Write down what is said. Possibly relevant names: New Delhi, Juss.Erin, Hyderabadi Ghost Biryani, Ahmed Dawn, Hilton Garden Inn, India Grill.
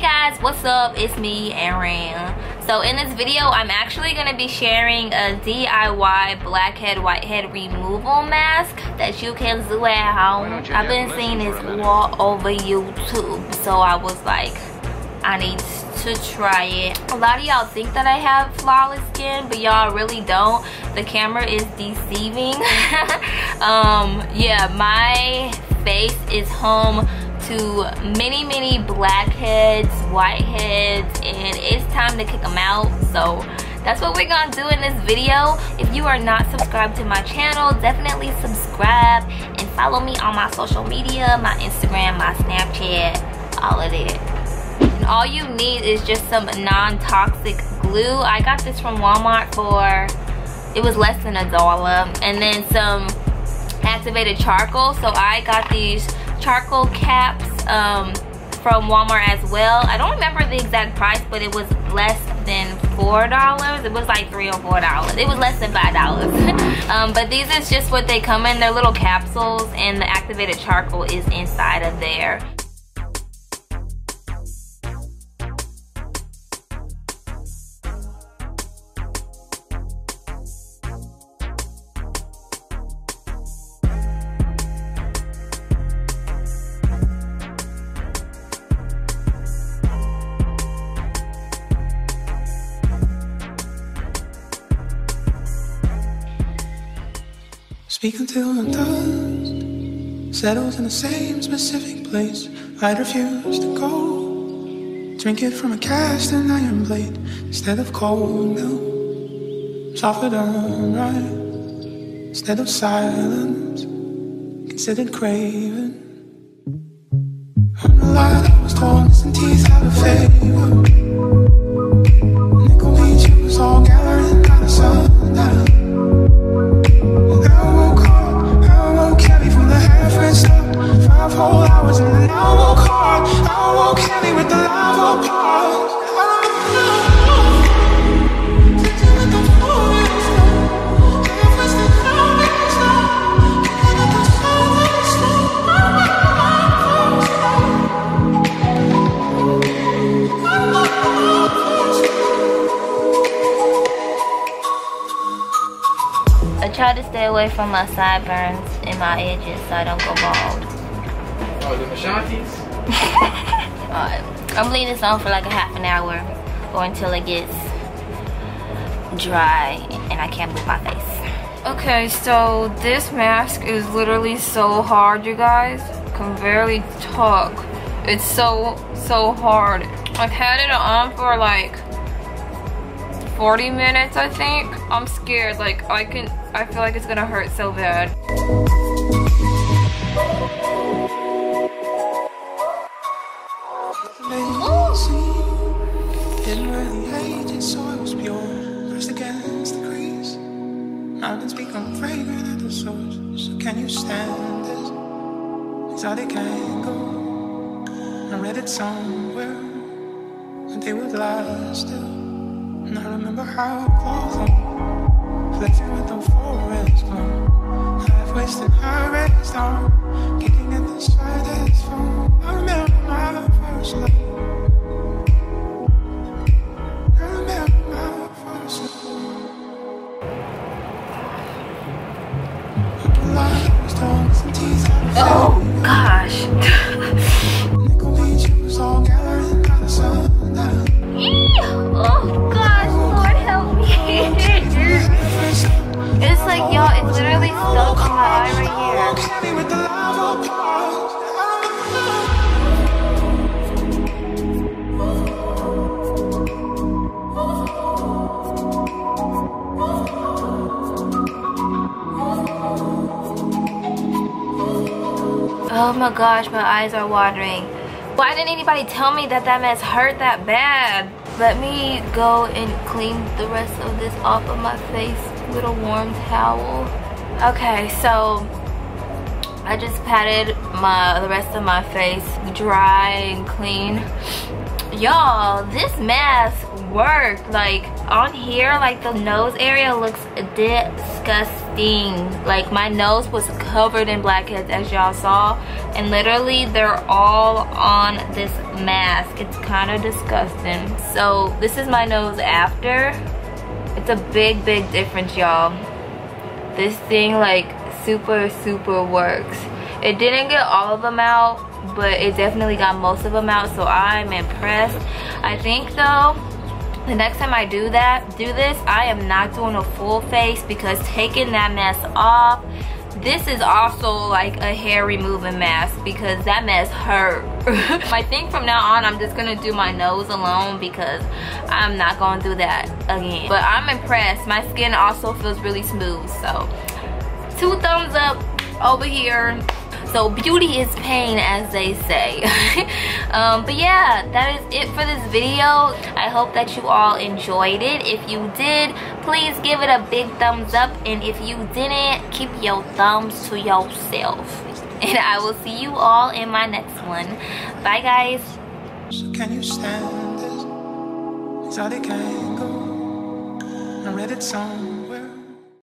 Hey guys, what's up? It's me, Erin. So in this video, I'm actually going to be sharing a DIY blackhead, whitehead removal mask that you can do at home. I've been seeing this all over YouTube, so I was like, I need to try it. A lot of y'all think that I have flawless skin, but y'all really don't. The camera is deceiving. Yeah, my face is home to many blackheads, whiteheads, and it's time to kick them out. So that's what we're gonna do in this video. If you are not subscribed to my channel, definitely subscribe and follow me on my social media, my Instagram, my Snapchat, all of it. All you need is just some non-toxic glue. I got this from Walmart for, it was less than $1. And then some activated charcoal. So I got these charcoal caps from Walmart as well. I don't remember the exact price, but it was less than $4. It was like $3 or $4. It was less than $5. But these is just what they come in. They're little capsules, and the activated charcoal is inside of there. Speak until the dust settles in the same specific place. I refuse to go. Drink it from a cast and iron blade instead of cold milk. Softer than right instead of silence considered craving. I'm a lie that was torn and teeth out of favor. Nickel beach, it was all gathering by the sundown. I try to stay away from my sideburns and my edges so I don't go bald. Oh, the Ashantis? Alright, I'm leaving this on for like a half an hour or until it gets dry and I can't move my face. Okay, so this mask is literally so hard, you guys. I can barely talk. It's so hard. I've had it on for like 40 minutes, I think. I'm scared, like I feel like it's gonna hurt so bad. Didn't really hate it, so it was pure. Pressed against the crease. Mountains become fragrant at the source. So can you stand this exotic angle? I read it somewhere, but they would lie still. And I remember how it was flirting with the forest glow. Half wasted, high raised arm, getting at the slightest form. I remember my first love. I remember my first love. Oh gosh. Nickel beach was all gathering by the sundown. Oh gosh, Lord help me. It's like, y'all, it's literally so high right here. Oh my gosh, my eyes are watering. Why didn't anybody tell me that that mess hurt that bad? Let me go and clean the rest of this off of my face with a warm towel. Okay, so I just patted the rest of my face dry and clean. Y'all, this mask worked. Like on here, like the nose area looks disgusting. Like my nose was covered in blackheads, as y'all saw, and literally they're all on this mask. It's kind of disgusting. So this is my nose after. It's a big difference, y'all. This thing like super works. It didn't get all of them out, but it definitely got most of them out, so I'm impressed. I think though, the next time I do this, I am not doing a full face, because taking that mask off, this is also like a hair removing mask, because that mask hurt. I think from now on, I'm just gonna do my nose alone, because I'm not gonna do that again. But I'm impressed. My skin also feels really smooth, so 2 thumbs up over here. So beauty is pain, as they say. But yeah, that is it for this video. I hope that you all enjoyed it. If you did, please give it a big thumbs up. And if you didn't, keep your thumbs to yourself. And I will see you all in my next one. Bye, guys. So can you stand this? It's all they can go. I read it song.